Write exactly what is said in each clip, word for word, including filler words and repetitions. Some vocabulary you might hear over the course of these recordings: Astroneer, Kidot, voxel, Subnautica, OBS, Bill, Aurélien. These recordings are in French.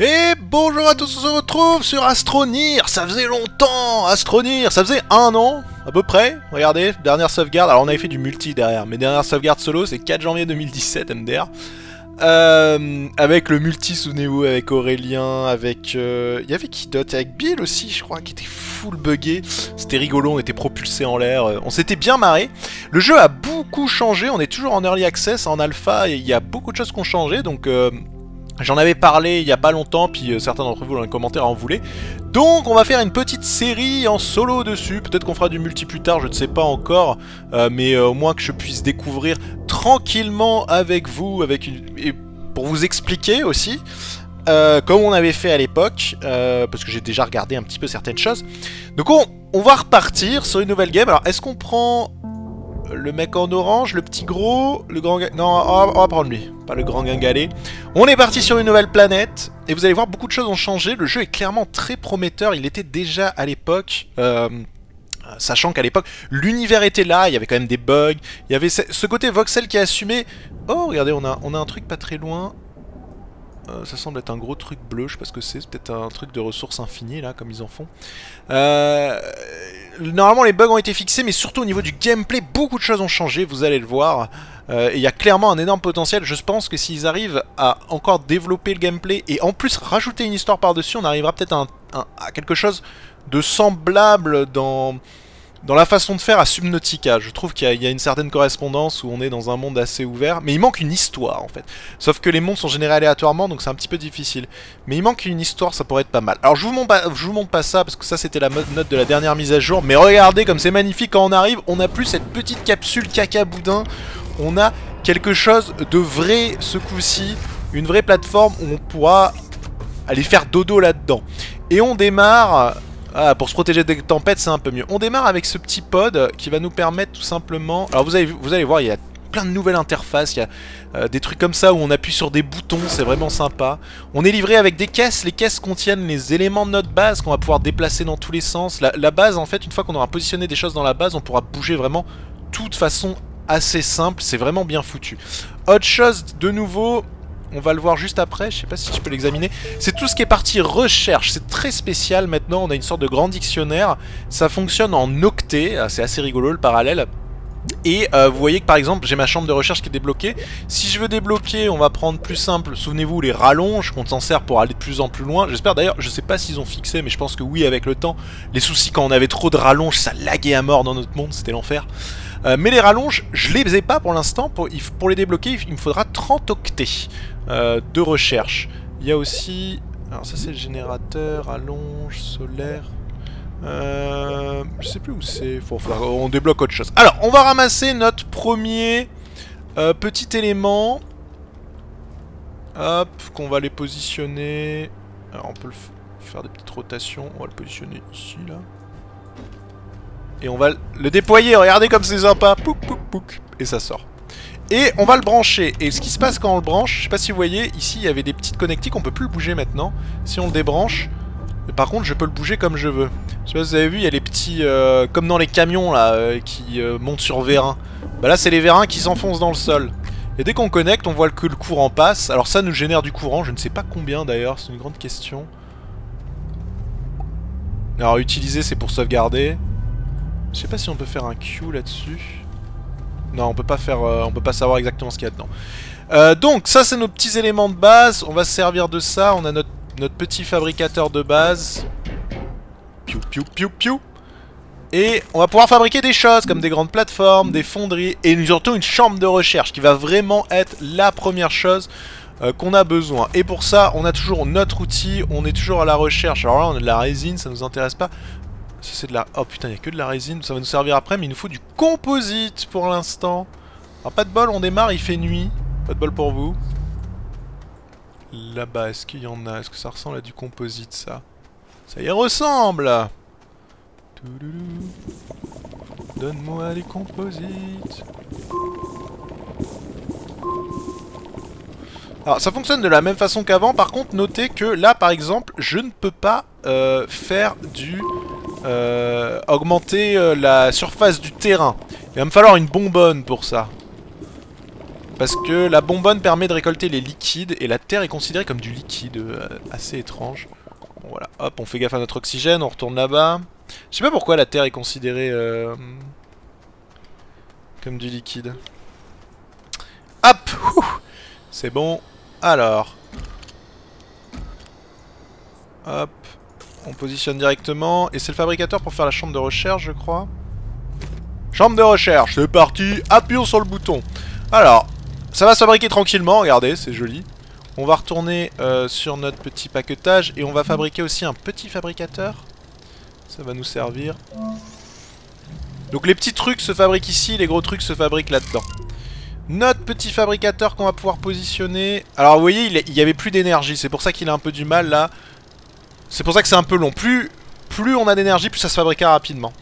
Et bonjour à tous, on se retrouve sur Astroneer. Ça faisait longtemps, Astroneer, ça faisait un an, à peu près. Regardez, dernière sauvegarde, alors on avait fait du multi derrière, mais dernière sauvegarde solo, c'est quatre janvier deux mille dix-sept, M D R. Euh, avec le multi, souvenez-vous, avec Aurélien, avec... Euh, il y avait Kidot, avec Bill aussi, je crois, qui était full buggé. C'était rigolo, on était propulsé en l'air, on s'était bien marré. Le jeu a beaucoup changé, on est toujours en early access, en alpha, et il y a beaucoup de choses qui ont changé, donc... Euh, J'en avais parlé il n'y a pas longtemps, puis euh, certains d'entre vous dans les commentaires en voulaient. Donc on va faire une petite série en solo dessus, peut-être qu'on fera du multi plus tard, je ne sais pas encore. Euh, mais euh, au moins que je puisse découvrir tranquillement avec vous, avec une... et pour vous expliquer aussi, euh, comme on avait fait à l'époque, euh, parce que j'ai déjà regardé un petit peu certaines choses. Donc on, on va repartir sur une nouvelle game. Alors est-ce qu'on prend le mec en orange, le petit gros, le grand... Non, on va, on va prendre lui, pas le grand guingalet. On est parti sur une nouvelle planète, et vous allez voir, beaucoup de choses ont changé. Le jeu est clairement très prometteur, il était déjà à l'époque, euh, sachant qu'à l'époque, l'univers était là, il y avait quand même des bugs, il y avait ce côté voxel qui a assumé... Oh, regardez, on a, on a un truc pas très loin... Euh, ça semble être un gros truc bleu, je sais pas ce que c'est, c'est peut-être un truc de ressources infinies là, comme ils en font. Euh, normalement les bugs ont été fixés, mais surtout au niveau du gameplay, beaucoup de choses ont changé, vous allez le voir. Euh, et il y a clairement un énorme potentiel, je pense que s'ils arrivent à encore développer le gameplay, et en plus rajouter une histoire par-dessus, on arrivera peut-être à, à quelque chose de semblable dans... Dans la façon de faire à Subnautica. Je trouve qu'il y, y a une certaine correspondance où on est dans un monde assez ouvert, mais il manque une histoire en fait. Sauf que les mondes sont générés aléatoirement, donc c'est un petit peu difficile. Mais il manque une histoire, ça pourrait être pas mal. Alors je vous montre pas, je vous montre pas ça, parce que ça c'était la note de la dernière mise à jour, mais regardez comme c'est magnifique quand on arrive, on n'a plus cette petite capsule caca boudin, on a quelque chose de vrai ce coup-ci, une vraie plateforme où on pourra aller faire dodo là-dedans. Et on démarre... Ah, pour se protéger des tempêtes, c'est un peu mieux. On démarre avec ce petit pod qui va nous permettre tout simplement... Alors vous, avez, vous allez voir, il y a plein de nouvelles interfaces, il y a euh, des trucs comme ça où on appuie sur des boutons, c'est vraiment sympa. On est livré avec des caisses, les caisses contiennent les éléments de notre base qu'on va pouvoir déplacer dans tous les sens. La, la base, en fait, une fois qu'on aura positionné des choses dans la base, on pourra bouger vraiment tout de façon assez simple, c'est vraiment bien foutu. Autre chose de nouveau... On va le voir juste après, je sais pas si je peux l'examiner. C'est tout ce qui est partie recherche, c'est très spécial maintenant, on a une sorte de grand dictionnaire. Ça fonctionne en octets, c'est assez rigolo le parallèle. Et euh, vous voyez que par exemple, j'ai ma chambre de recherche qui est débloquée. Si je veux débloquer, on va prendre plus simple, souvenez-vous les rallonges qu'on s'en sert pour aller de plus en plus loin. J'espère d'ailleurs, je sais pas s'ils ont fixé, mais je pense que oui avec le temps. Les soucis quand on avait trop de rallonges, ça laguait à mort dans notre monde, c'était l'enfer. Euh, mais les rallonges, je les ai pas pour l'instant, pour, pour les débloquer, il me faudra trente octets euh, de recherche. Il y a aussi... Alors ça c'est le générateur, rallonge, solaire... Euh, je sais plus où c'est, faut faire... on débloque autre chose. Alors, on va ramasser notre premier euh, petit élément. Hop, qu'on va les positionner... Alors on peut le faire des petites rotations, on va le positionner ici là. Et on va le déployer, regardez comme c'est sympa, pouc pouc pouc, et ça sort. Et on va le brancher, et ce qui se passe quand on le branche, je sais pas si vous voyez, ici il y avait des petites connectiques, on peut plus le bouger maintenant. Si on le débranche, par contre je peux le bouger comme je veux. Je sais pas si vous avez vu, il y a les petits, euh, comme dans les camions là, euh, qui euh, montent sur vérins. Bah là c'est les vérins qui s'enfoncent dans le sol. Et dès qu'on connecte, on voit que le courant passe, alors ça nous génère du courant, je ne sais pas combien d'ailleurs, c'est une grande question. Alors utiliser c'est pour sauvegarder. Je sais pas si on peut faire un Q là-dessus. Non, on peut pas faire, euh, on peut pas savoir exactement ce qu'il y a dedans. Euh, donc ça, c'est nos petits éléments de base. On va se servir de ça. On a notre, notre petit fabricateur de base. Piou, piou, piou, piou. Et on va pouvoir fabriquer des choses comme des grandes plateformes, des fonderies et surtout une chambre de recherche qui va vraiment être la première chose euh, qu'on a besoin. Et pour ça, on a toujours notre outil. On est toujours à la recherche. Alors là, on a de la résine, ça nous intéresse pas. C'est de la... Oh putain, il n'y a que de la résine, ça va nous servir après, mais il nous faut du composite pour l'instant. Alors pas de bol, on démarre, il fait nuit. Pas de bol pour vous. Là-bas, est-ce qu'il y en a? Est-ce que ça ressemble à du composite, ça? Ça y ressemble. Donne-moi les composites. Alors ça fonctionne de la même façon qu'avant, par contre notez que là par exemple je ne peux pas euh, faire du... Euh, augmenter euh, la surface du terrain. Il va me falloir une bonbonne pour ça. Parce que la bonbonne permet de récolter les liquides et la terre est considérée comme du liquide, euh, assez étrange. Bon, voilà, hop, on fait gaffe à notre oxygène, on retourne là-bas. Je sais pas pourquoi la terre est considérée euh, comme du liquide. Hop, c'est bon. Alors, hop, on positionne directement. Et c'est le fabricateur pour faire la chambre de recherche, je crois. Chambre de recherche, c'est parti, appuyons sur le bouton. Alors, ça va se fabriquer tranquillement, regardez, c'est joli. On va retourner euh, sur notre petit paquetage et on va fabriquer aussi un petit fabricateur. Ça va nous servir. Donc les petits trucs se fabriquent ici, les gros trucs se fabriquent là-dedans. Notre petit fabricateur qu'on va pouvoir positionner. Alors vous voyez, il n'y avait plus d'énergie, c'est pour ça qu'il a un peu du mal là. C'est pour ça que c'est un peu long. Plus, plus on a d'énergie, plus ça se fabriquera rapidement.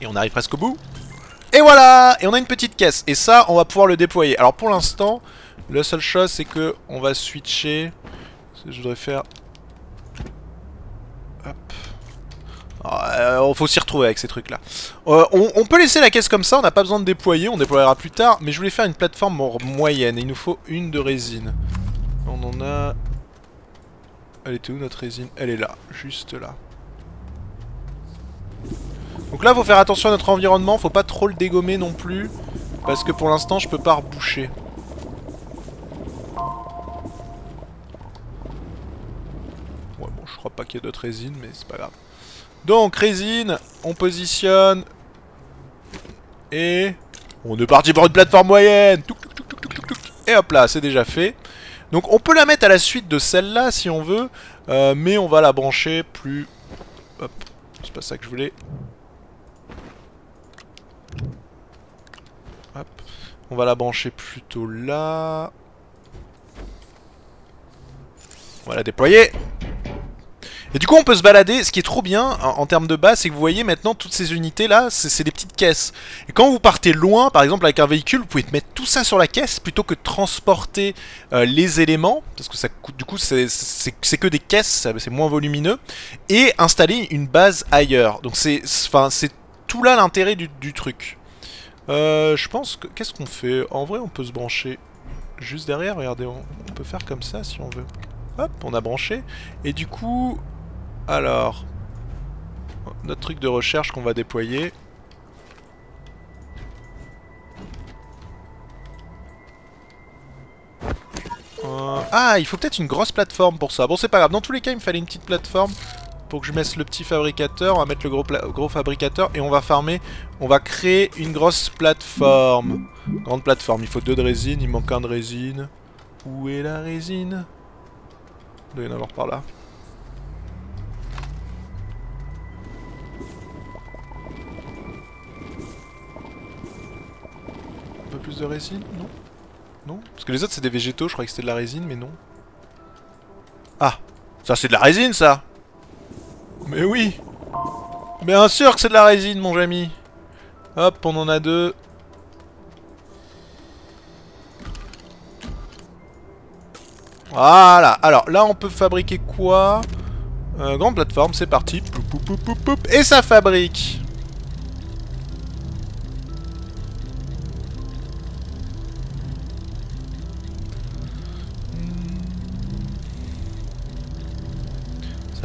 Et on arrive presque au bout. Et voilà! Et on a une petite caisse. Et ça, on va pouvoir le déployer. Alors pour l'instant, la seule chose, c'est que on va switcher. Je voudrais faire... Hop. Alors, euh, faut s'y retrouver avec ces trucs-là. Euh, on, on peut laisser la caisse comme ça. On n'a pas besoin de déployer. On déploiera plus tard. Mais je voulais faire une plateforme moyenne. Et il nous faut une de résine. On en a... Elle était où notre résine? Elle est là. Juste là. Donc là, faut faire attention à notre environnement, faut pas trop le dégommer non plus, parce que pour l'instant, je peux pas reboucher. Ouais, bon, je crois pas qu'il y ait d'autres résines, mais c'est pas grave. Donc, résine, on positionne, et on est parti pour une plateforme moyenne. Et hop là, c'est déjà fait. Donc, on peut la mettre à la suite de celle-là, si on veut, euh, mais on va la brancher plus... Hop, c'est pas ça que je voulais... Hop. On va la brancher plutôt là. On va la déployer. Et du coup on peut se balader. Ce qui est trop bien en, en termes de base, c'est que vous voyez maintenant toutes ces unités là, c'est des petites caisses. Et quand vous partez loin, par exemple avec un véhicule, vous pouvez mettre tout ça sur la caisse plutôt que de transporter euh, les éléments. Parce que ça coûte, du coup c'est que des caisses, c'est moins volumineux. Et installer une base ailleurs. Donc c'est tout là l'intérêt du, du truc. Euh, je pense que... Qu'est-ce qu'on fait? En vrai, on peut se brancher juste derrière. Regardez, on, on peut faire comme ça si on veut. Hop, on a branché. Et du coup... Alors... Notre truc de recherche qu'on va déployer. Euh, ah, il faut peut-être une grosse plateforme pour ça. Bon, c'est pas grave. Dans tous les cas, il me fallait une petite plateforme. Pour que je mette le petit fabricateur, on va mettre le gros, gros fabricateur et on va farmer, on va créer une grosse plateforme. Grande plateforme, il faut deux de résine, il manque un de résine. Où est la résine? Il doit y en avoir par là. Un peu plus de résine? Non? Non? Parce que les autres c'est des végétaux, je croyais que c'était de la résine, mais non. Ah! Ça c'est de la résine ça! Mais oui! Bien sûr que c'est de la résine, mon ami! Hop, on en a deux. Voilà! Alors, là, on peut fabriquer quoi? euh, Grande plateforme, c'est parti. Et ça fabrique!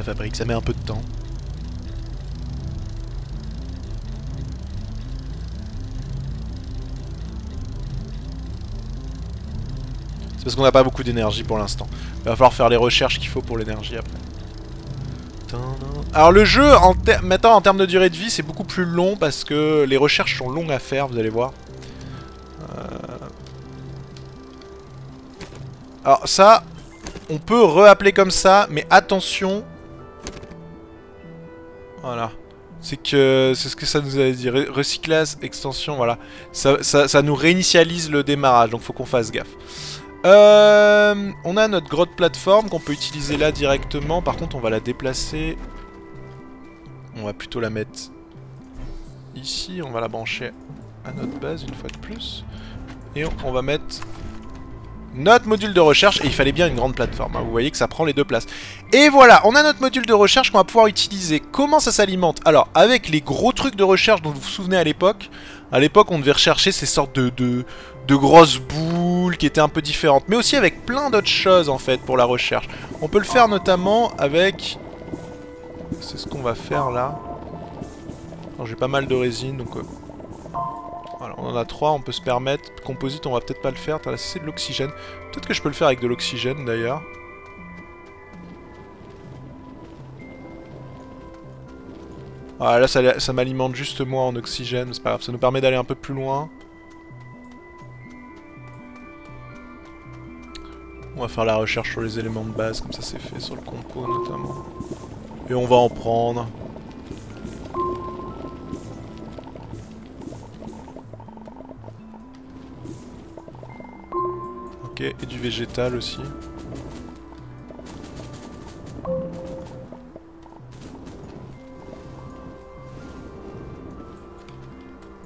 Fabrique, ça met un peu de temps. C'est parce qu'on n'a pas beaucoup d'énergie pour l'instant. Il va falloir faire les recherches qu'il faut pour l'énergie après. Alors le jeu, en maintenant en termes de durée de vie, c'est beaucoup plus long parce que les recherches sont longues à faire, vous allez voir. Euh... Alors ça, on peut re-appeler comme ça, mais attention... Voilà, c'est que c'est ce que ça nous avait dit, Re recyclage, extension, voilà, ça, ça, ça nous réinitialise le démarrage, donc faut qu'on fasse gaffe. Euh, on a notre grotte plateforme qu'on peut utiliser là directement, par contre on va la déplacer, on va plutôt la mettre ici, on va la brancher à notre base une fois de plus, et on, on va mettre notre module de recherche, et il fallait bien une grande plateforme, hein. Vous voyez que ça prend les deux places. Et voilà, on a notre module de recherche qu'on va pouvoir utiliser. Comment ça s'alimente? Alors, avec les gros trucs de recherche dont vous vous souvenez à l'époque, à l'époque on devait rechercher ces sortes de, de, de grosses boules qui étaient un peu différentes, mais aussi avec plein d'autres choses en fait pour la recherche. On peut le faire notamment avec... C'est ce qu'on va faire là. J'ai pas mal de résine, donc... Euh... Voilà, on en a trois, on peut se permettre. Composite, on va peut-être pas le faire. C'est de l'oxygène. Peut-être que je peux le faire avec de l'oxygène, d'ailleurs. Ah, là, ça, ça m'alimente juste moi en oxygène. C'est pas grave, ça nous permet d'aller un peu plus loin. On va faire la recherche sur les éléments de base, comme ça c'est fait, sur le compo, notamment. Et on va en prendre... Okay, et du végétal aussi.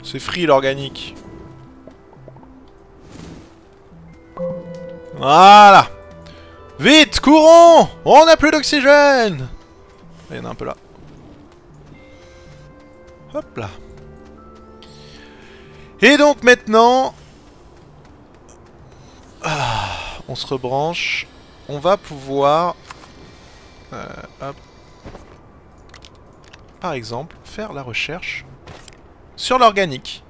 C'est free l'organique. Voilà. Vite, courons. On n'a plus d'oxygène. Il y en a un peu là. Hop là. Et donc maintenant... Ah, on se rebranche. On va pouvoir, euh, hop, par exemple, faire la recherche sur l'organique.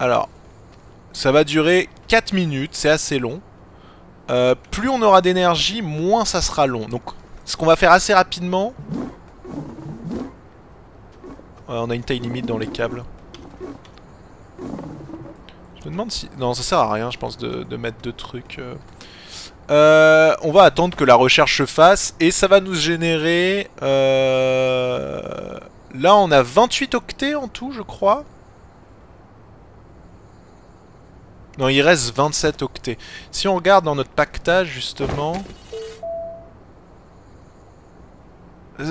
Alors, ça va durer quatre minutes, c'est assez long. Euh, plus on aura d'énergie, moins ça sera long. Donc, ce qu'on va faire assez rapidement... Ouais, on a une taille limite dans les câbles. Je me demande si... Non, ça sert à rien, je pense, de, de mettre deux trucs. Euh, on va attendre que la recherche se fasse. Et ça va nous générer... Euh... Là, on a vingt-huit octets en tout, je crois. Non, il reste vingt-sept octets. Si on regarde dans notre pactage, justement...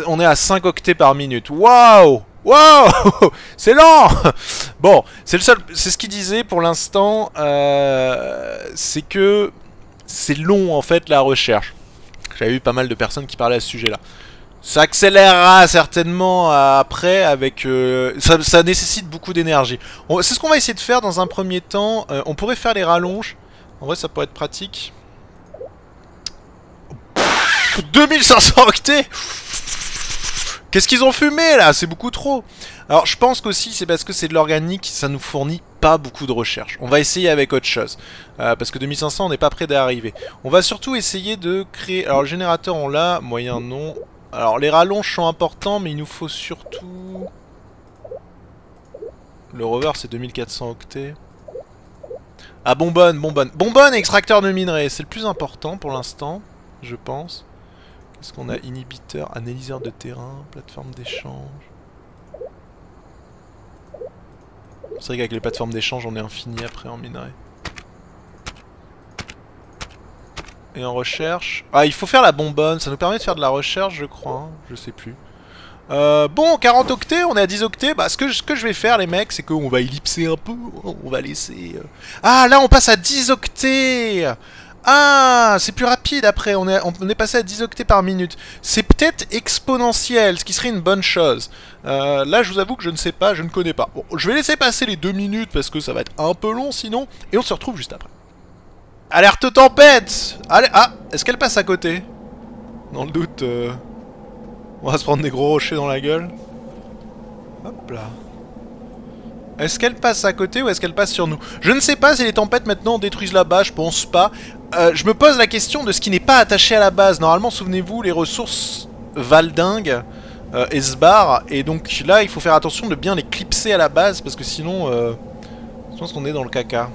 On est à cinq octets par minute. Waouh! Wow, c'est lent. Bon, c'est le seul, c'est ce qu'il disait pour l'instant, euh, c'est que c'est long en fait la recherche. J'avais eu pas mal de personnes qui parlaient à ce sujet-là. Ça accélérera certainement après avec... Euh, ça, ça nécessite beaucoup d'énergie. C'est ce qu'on va essayer de faire dans un premier temps. Euh, on pourrait faire les rallonges. En vrai, ça pourrait être pratique. deux mille cinq cents octets. Qu'est-ce qu'ils ont fumé là? C'est beaucoup trop. Alors je pense qu'aussi c'est parce que c'est de l'organique, ça nous fournit pas beaucoup de recherche. On va essayer avec autre chose, euh, parce que deux mille cinq cents on n'est pas près d'arriver. On va surtout essayer de créer... Alors le générateur on l'a, moyen non. Alors les rallonges sont importants mais il nous faut surtout... Le rover c'est deux mille quatre cents octets. Ah bonbonne, bonbonne. Bonbonne et extracteur de minerais, c'est le plus important pour l'instant, je pense. Qu'est-ce qu'on a? Inhibiteur, analyseur de terrain, plateforme d'échange. C'est vrai qu'avec les plateformes d'échange, on est infini après en minerais. Et en recherche... Ah, il faut faire la bonbonne, ça nous permet de faire de la recherche, je crois, hein. Je sais plus. Euh, bon, quarante octets, on est à dix octets. Bah, ce que, ce que je vais faire, les mecs, c'est qu'on va ellipser un peu, on va laisser... Ah, là, on passe à dix octets. Ah, c'est plus rapide après, on est, on est passé à dix octets par minute. C'est peut-être exponentiel, ce qui serait une bonne chose. Euh, là, je vous avoue que je ne sais pas, je ne connais pas. Bon, je vais laisser passer les deux minutes parce que ça va être un peu long sinon. Et on se retrouve juste après. Alerte tempête. Allez, ah, est-ce qu'elle passe à côté? Dans le doute, euh, on va se prendre des gros rochers dans la gueule. Hop là. Est-ce qu'elle passe à côté ou est-ce qu'elle passe sur nous? Je ne sais pas si les tempêtes maintenant détruisent la base, je pense pas. Euh, je me pose la question de ce qui n'est pas attaché à la base. Normalement, souvenez-vous, les ressources Valdingue euh, et se barrent. Et donc là, il faut faire attention de bien les clipser à la base parce que sinon, euh, je pense qu'on est dans le caca.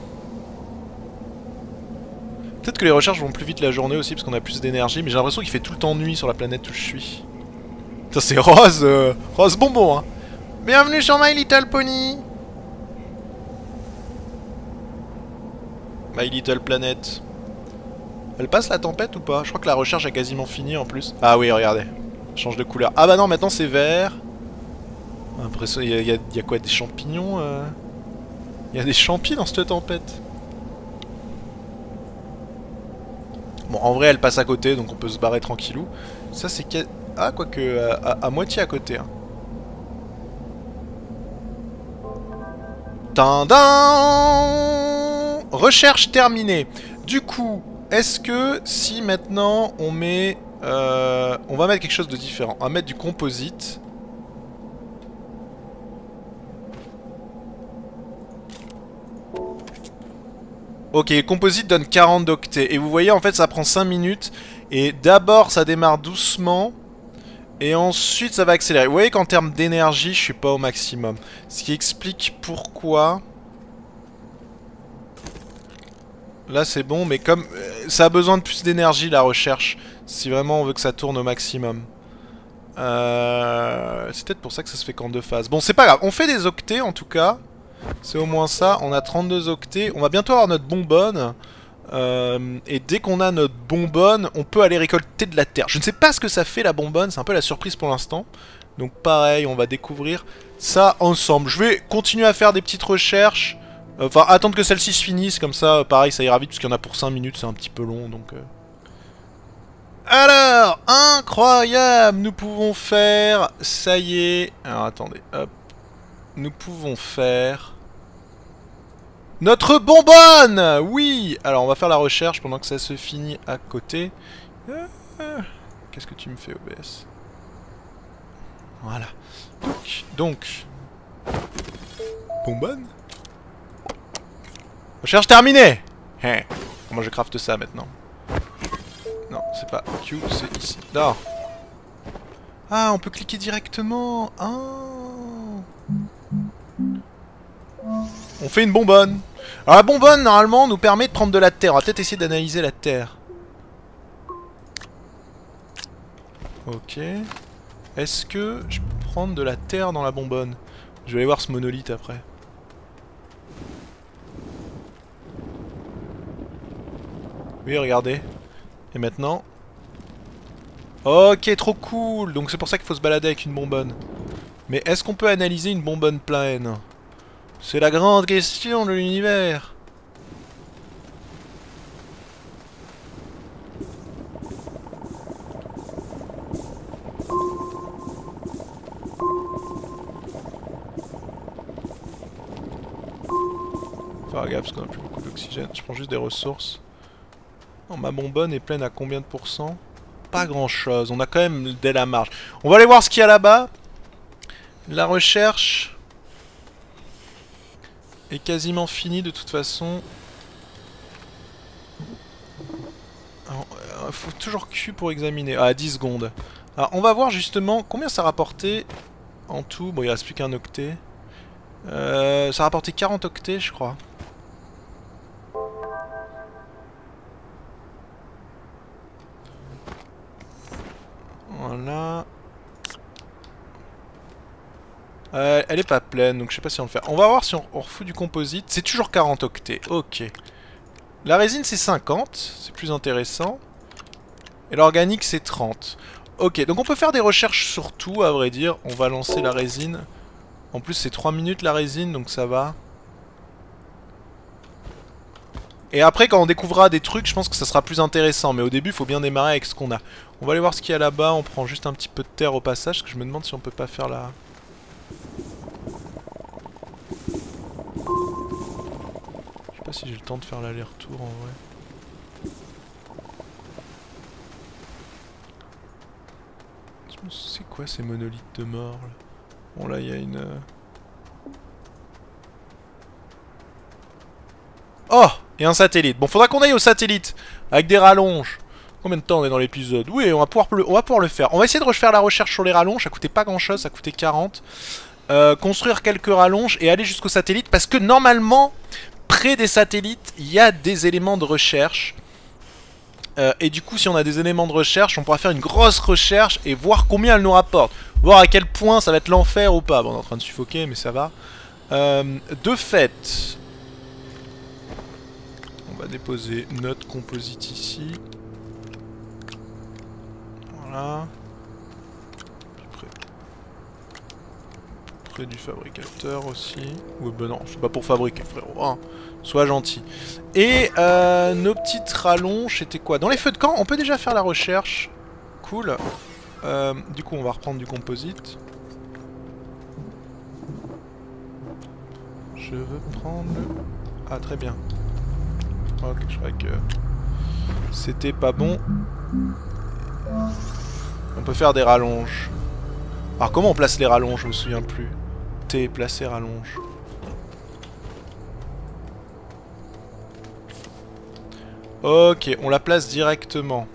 Peut-être que les recherches vont plus vite la journée aussi parce qu'on a plus d'énergie. Mais j'ai l'impression qu'il fait tout le temps nuit sur la planète où je suis. Putain, c'est rose, euh, rose bonbon, hein. Bienvenue sur My Little Pony. My Little Planet. Elle passe la tempête ou pas? Je crois que la recherche a quasiment fini en plus. Ah oui, regardez. Change de couleur. Ah bah non, maintenant c'est vert. Après, il y, y, y a quoi? Des champignons euh... Il y a des champis dans cette tempête. Bon, en vrai, elle passe à côté, donc on peut se barrer tranquillou. Ça, c'est... Ah, quoique, à, à, à moitié à côté. Hein. Tindin ! Recherche terminée. Du coup, est-ce que si maintenant on met... Euh, on va mettre quelque chose de différent. On va mettre du composite. Ok, composite donne quarante octets. Et vous voyez, en fait, ça prend cinq minutes. Et d'abord, ça démarre doucement. Et ensuite, ça va accélérer. Vous voyez qu'en termes d'énergie, je suis pas au maximum. Ce qui explique pourquoi... Là, c'est bon, mais comme... Ça a besoin de plus d'énergie, la recherche. Si vraiment on veut que ça tourne au maximum. Euh... C'est peut-être pour ça que ça se fait qu'en deux phases. Bon, c'est pas grave. On fait des octets, en tout cas. C'est au moins ça, on a trente-deux octets, on va bientôt avoir notre bonbonne, euh, et dès qu'on a notre bonbonne, on peut aller récolter de la terre. Je ne sais pas ce que ça fait la bonbonne, c'est un peu la surprise pour l'instant. Donc pareil, on va découvrir ça ensemble. Je vais continuer à faire des petites recherches, enfin euh, attendre que celle-ci se finisse, comme ça pareil ça ira vite, parce qu'il y en a pour cinq minutes, c'est un petit peu long donc... Euh... Alors, incroyable, nous pouvons faire, ça y est, alors attendez, hop. Nous pouvons faire notre bonbonne. Oui. Alors on va faire la recherche pendant que ça se finit à côté. Qu'est-ce que tu me fais, O B S? Voilà. Donc, donc... bonbonne. Recherche terminée. Hey. Comment je crafte ça maintenant? Non, c'est pas Q, c'est ici. Non. Ah, on peut cliquer directement. Ah. On fait une bonbonne. Alors la bonbonne normalement nous permet de prendre de la terre. On va peut-être essayer d'analyser la terre. Ok. Est-ce que je peux prendre de la terre dans la bonbonne? Je vais aller voir ce monolithe après. Oui, regardez. Et maintenant. Ok, trop cool. Donc c'est pour ça qu'il faut se balader avec une bonbonne. Mais est-ce qu'on peut analyser une bonbonne pleine? C'est la grande question de l'univers. Faire gaffe parce qu'on n'a plus beaucoup d'oxygène. Je prends juste des ressources. Non, ma bonbonne est pleine à combien de pourcents? Pas grand chose. On a quand même dès la marge. On va aller voir ce qu'il y a là-bas. La recherche est quasiment finie de toute façon. Il faut toujours Q pour examiner. Ah, dix secondes. Alors, on va voir justement combien ça rapportait en tout. Bon, il reste plus qu'un octet. Euh, ça rapportait quarante octets, je crois. Voilà. Euh, elle est pas pleine, donc je sais pas si on le fait. On va voir si on, on refout du composite. C'est toujours quarante octets, ok. La résine c'est cinquante, c'est plus intéressant. Et l'organique c'est trente. Ok, donc on peut faire des recherches sur tout, à vrai dire. On va lancer la résine. En plus c'est trois minutes la résine, donc ça va. Et après quand on découvrira des trucs, je pense que ça sera plus intéressant. Mais au début, il faut bien démarrer avec ce qu'on a. On va aller voir ce qu'il y a là-bas, on prend juste un petit peu de terre au passage. Parce que je me demande si on peut pas faire la... Je sais pas si j'ai le temps de faire l'aller-retour en vrai. C'est quoi ces monolithes de mort là? Bon là il y a une... Oh! Et un satellite. Bon faudra qu'on aille au satellite avec des rallonges. Combien de temps on est dans l'épisode? Oui on va, pouvoir le... on va pouvoir le faire. On va essayer de refaire la recherche sur les rallonges. Ça coûtait pas grand chose, ça coûtait quarante. Euh, construire quelques rallonges et aller jusqu'au satellite parce que normalement... Près des satellites, il y a des éléments de recherche. Euh, et du coup, si on a des éléments de recherche, on pourra faire une grosse recherche et voir combien elle nous rapporte. Voir à quel point ça va être l'enfer ou pas. Bon, on est en train de suffoquer, mais ça va. Euh, de fait, on va déposer notre composite ici. Voilà. Clé du fabricateur aussi. Oui, ben non, c'est pas pour fabriquer, frérot. Hein. Sois gentil. Et euh, nos petites rallonges, c'était quoi? Dans les feux de camp, on peut déjà faire la recherche. Cool. Euh, du coup, on va reprendre du composite. Je veux prendre le... Ah, très bien. Ok, je crois que c'était pas bon. On peut faire des rallonges. Alors comment on place les rallonges, je me souviens plus. T, placer rallonge. Ok, on la place directement.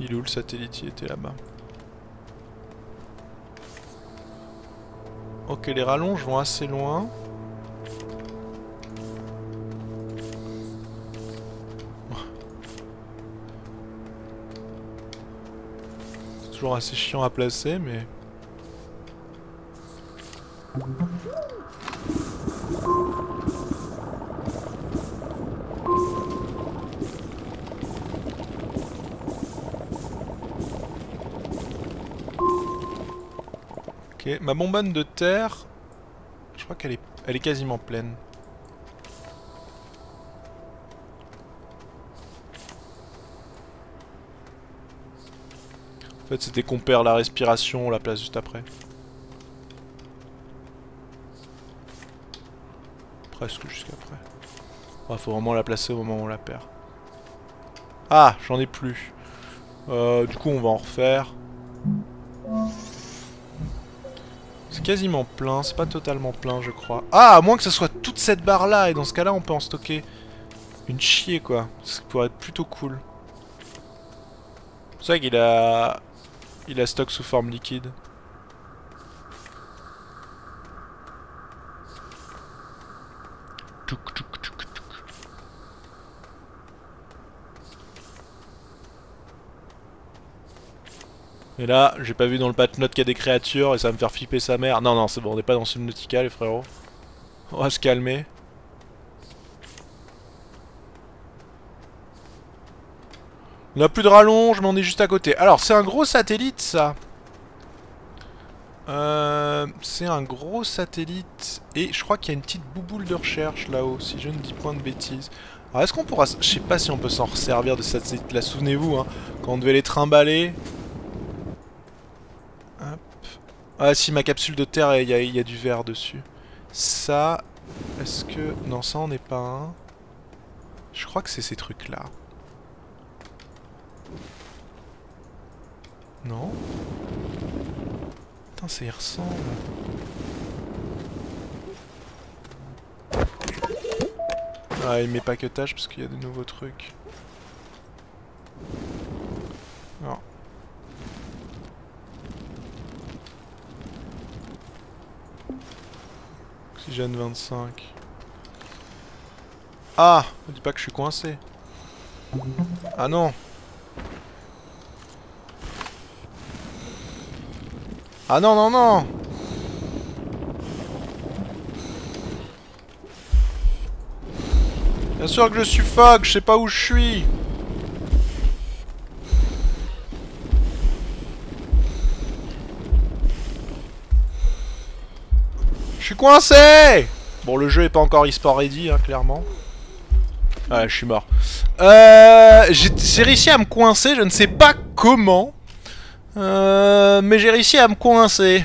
Il est où le satellite? Il était là-bas. Ok, les rallonges vont assez loin. Toujours assez chiant à placer, mais... Ok, ma bonbonne de terre, je crois qu'elle est... elle est quasiment pleine. En fait, c'était qu'on perd la respiration, on la place juste après. Presque jusqu'après. Enfin, faut vraiment la placer au moment où on la perd. Ah, j'en ai plus. Euh, du coup, on va en refaire. C'est quasiment plein, c'est pas totalement plein, je crois. Ah, à moins que ce soit toute cette barre-là, et dans ce cas-là, on peut en stocker une chier, quoi. Ce qui pourrait être plutôt cool. C'est vrai qu'il a... Il a stock sous forme liquide. Touk, touk, touk, touk. Et là, j'ai pas vu dans le patch-note qu'il y a des créatures et ça va me faire flipper sa mère. Non, non, c'est bon, on n'est pas dans Subnautica, les frérots. On va se calmer. On n'a plus de rallonge, mais on est juste à côté. Alors, c'est un gros satellite, ça. Euh, c'est un gros satellite. Et je crois qu'il y a une petite bouboule de recherche, là-haut, si je ne dis point de bêtises. Alors, est-ce qu'on pourra... Je sais pas si on peut s'en resservir de cette satellite-là. Souvenez-vous, hein, quand on devait les trimballer... Hop. Ah, si, ma capsule de terre, il y a, y a du verre dessus. Ça... Est-ce que... Non, ça, on n'est pas un... Je crois que c'est ces trucs-là. Non. Putain, ça y ressemble. Ah, il met pas que tâche parce qu'il y a de nouveaux trucs. Non. Oxygène vingt-cinq. Ah, me dis pas que je suis coincé. Ah non. Ah non, non, non! Bien sûr que je suffoque, je sais pas où je suis! Je suis coincé! Bon, le jeu est pas encore e-sport ready, hein, clairement. Ah, je suis mort. Euh, j'ai réussi à me coincer, je ne sais pas comment. Euh, mais j'ai réussi à me coincer.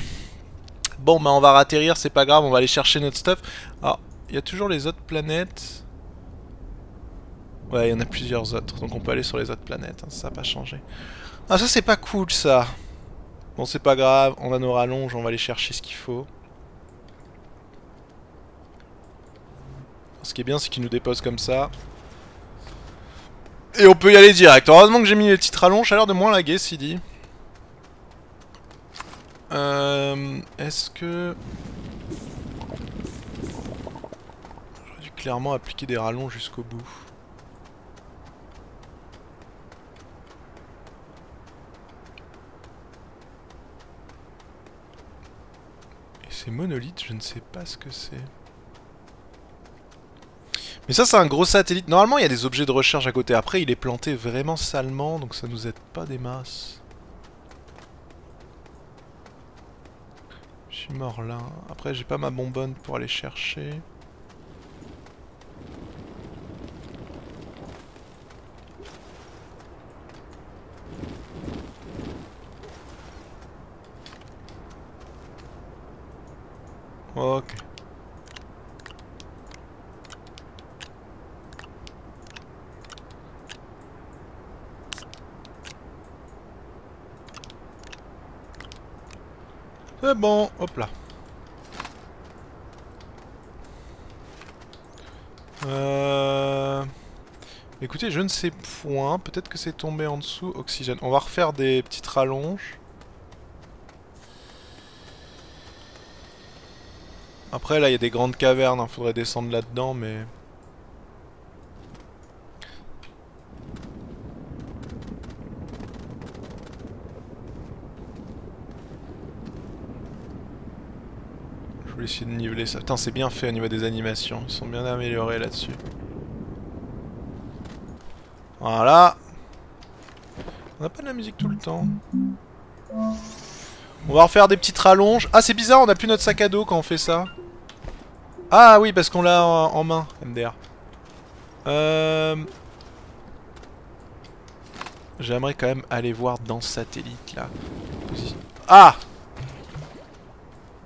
Bon, bah on va ratterrir, c'est pas grave, on va aller chercher notre stuff. Alors, il y a toujours les autres planètes. Ouais, il y en a plusieurs autres, donc on peut aller sur les autres planètes, hein, ça n'a pas changé. Ah, ça c'est pas cool, ça. Bon, c'est pas grave, on a nos rallonges, on va aller chercher ce qu'il faut. Ce qui est bien, c'est qu'ils nous déposent comme ça. Et on peut y aller direct. Heureusement que j'ai mis les petites rallonges, à l'heure de moins laguer, si dit. Euh... Est-ce que... J'aurais dû clairement appliquer des rallons jusqu'au bout. Et ces monolithes, je ne sais pas ce que c'est. Mais ça, c'est un gros satellite. Normalement, il y a des objets de recherche à côté. Après, il est planté vraiment salement, donc ça nous aide pas des masses. suis mort là. Après j'ai pas ma bonbonne pour aller chercher. Ok. C'est bon, hop là. Euh... Écoutez, je ne sais point. Peut-être que c'est tombé en dessous. Oxygène. On va refaire des petites rallonges. Après là il y a des grandes cavernes, hein. Faudrait descendre là-dedans mais... Je voulais essayer de niveler ça. Putain c'est bien fait au niveau des animations, ils sont bien améliorés là-dessus. Voilà. On n'a pas de la musique tout le temps. On va refaire des petites rallonges. Ah c'est bizarre, on n'a plus notre sac à dos quand on fait ça. Ah oui, parce qu'on l'a en, en main, M D R. Euh... J'aimerais quand même aller voir dans ce satellite, là. Ah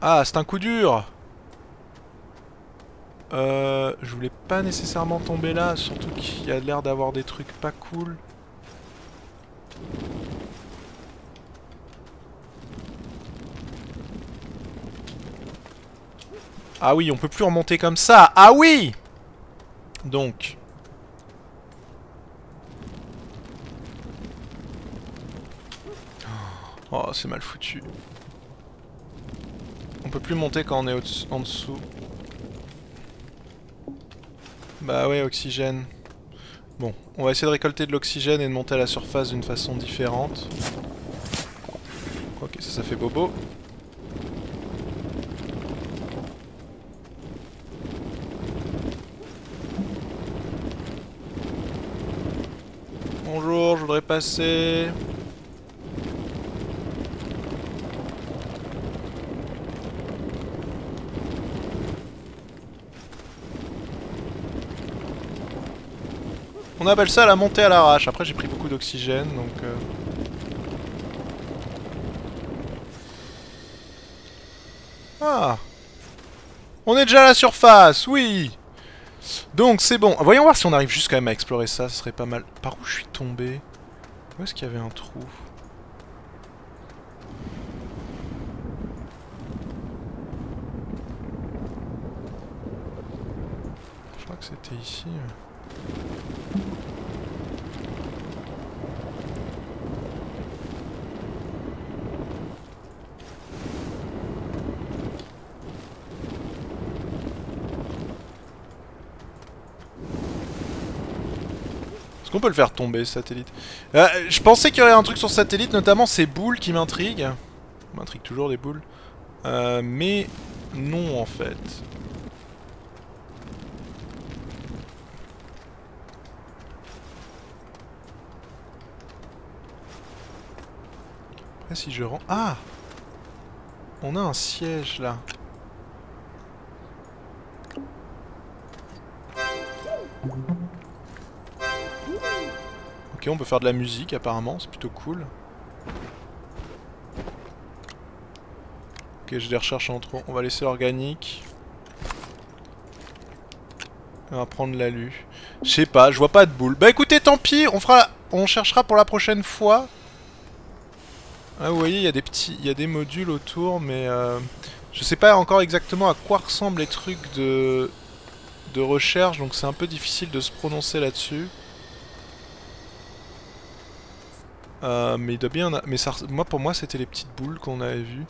Ah, c'est un coup dur. Euh... Je voulais pas nécessairement tomber là, surtout qu'il y a l'air d'avoir des trucs pas cool. Ah oui, on peut plus remonter comme ça. Ah oui. Donc oh, c'est mal foutu. On peut plus monter quand on est en dessous. Bah ouais, oxygène. Bon, on va essayer de récolter de l'oxygène et de monter à la surface d'une façon différente. Ok, ça, ça fait bobo. Bonjour, je voudrais passer... On appelle ça la montée à l'arrache. Après j'ai pris beaucoup d'oxygène, donc... Euh... Ah. On est déjà à la surface, oui. Donc c'est bon, voyons voir si on arrive juste quand même à explorer ça, ce serait pas mal. Par où je suis tombé? Où est-ce qu'il y avait un trou? Je crois que c'était ici. On peut le faire tomber, ce satellite. Euh, je pensais qu'il y aurait un truc sur ce satellite, notamment ces boules qui m'intriguent. M'intrigue toujours des boules. Euh, mais non, en fait. Après, si je rends... Ah! On a un siège, là. Ok, on peut faire de la musique apparemment, c'est plutôt cool. Ok, j'ai des recherches en trop. On va laisser l'organique. On va prendre l'alu. Je sais pas, je vois pas de boule. Bah écoutez, tant pis, on fera, on cherchera pour la prochaine fois. Ah, vous voyez, il y a des petits, il y a des modules autour, mais euh, je sais pas encore exactement à quoi ressemblent les trucs de, de recherche, donc c'est un peu difficile de se prononcer là-dessus. Euh, mais il doit bien... Mais ça... moi, pour moi, c'était les petites boules qu'on avait vues.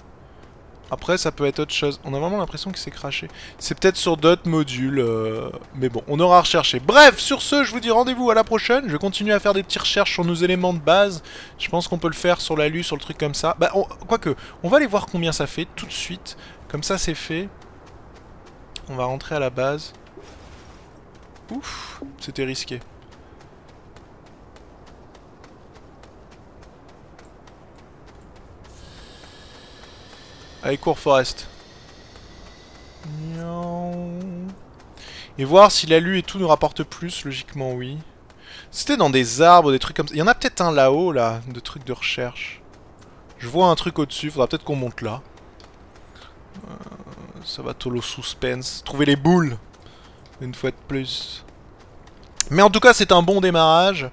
Après, ça peut être autre chose. On a vraiment l'impression qu'il s'est craché. C'est peut-être sur d'autres modules. Euh... Mais bon, on aura recherché. Bref, sur ce, je vous dis rendez-vous à la prochaine. Je vais continuer à faire des petites recherches sur nos éléments de base. Je pense qu'on peut le faire sur l'alu, sur le truc comme ça. Bah, on... quoique, on va aller voir combien ça fait tout de suite. Comme ça, c'est fait. On va rentrer à la base. Ouf, c'était risqué. Allez, cours, Forest. Et voir si l'alu et tout nous rapporte plus, logiquement, oui. C'était dans des arbres, des trucs comme ça. Il y en a peut-être un là-haut, là, de trucs de recherche. Je vois un truc au-dessus, faudra peut-être qu'on monte là. Euh, ça va tolo suspense. Trouver les boules, une fois de plus. Mais en tout cas, c'est un bon démarrage.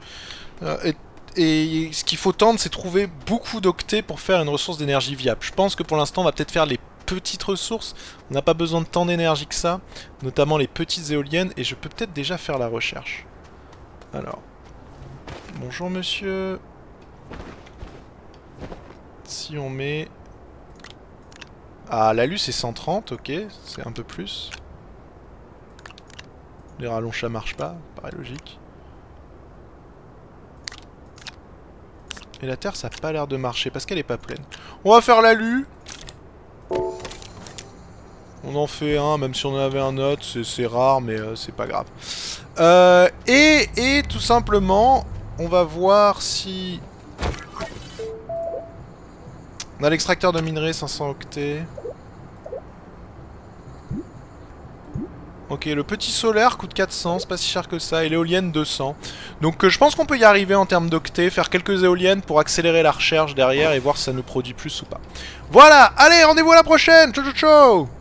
Euh, et Et ce qu'il faut tendre, c'est trouver beaucoup d'octets pour faire une ressource d'énergie viable. Je pense que pour l'instant, on va peut-être faire les petites ressources. On n'a pas besoin de tant d'énergie que ça, notamment les petites éoliennes. Et je peux peut-être déjà faire la recherche. Alors, bonjour monsieur. Si on met... Ah, l'alu c'est cent trente, ok, c'est un peu plus. Les rallonges ça marche pas, pareil logique. Et la terre, ça n'a pas l'air de marcher, parce qu'elle n'est pas pleine. On va faire l'alu. On en fait un, même si on en avait un autre, c'est rare, mais euh, c'est pas grave. Euh, et, et, tout simplement, on va voir si... On a l'extracteur de minerais, cinq cents octets. Ok, le petit solaire coûte quatre cents, c'est pas si cher que ça, et l'éolienne deux cents. Donc euh, je pense qu'on peut y arriver en termes d'octets, faire quelques éoliennes pour accélérer la recherche derrière et voir si ça nous produit plus ou pas. Voilà, allez, rendez-vous à la prochaine, ciao ciao ciao.